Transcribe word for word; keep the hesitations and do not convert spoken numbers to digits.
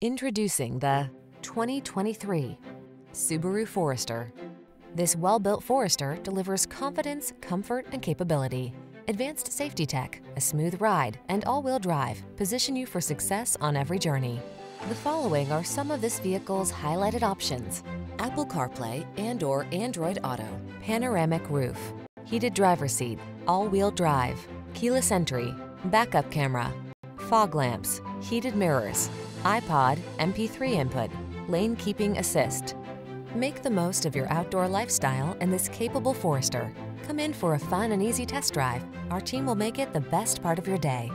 Introducing the twenty twenty-three Subaru Forester. This well-built Forester delivers confidence, comfort, and capability. Advanced safety tech, a smooth ride, and all-wheel drive position you for success on every journey. The following are some of this vehicle's highlighted options: Apple CarPlay and or Android Auto, panoramic roof, heated driver's seat, all-wheel drive, keyless entry, backup camera, fog lamps, heated mirrors, iPod, M P three input, lane keeping assist. Make the most of your outdoor lifestyle in this capable Forester. Come in for a fun and easy test drive. Our team will make it the best part of your day.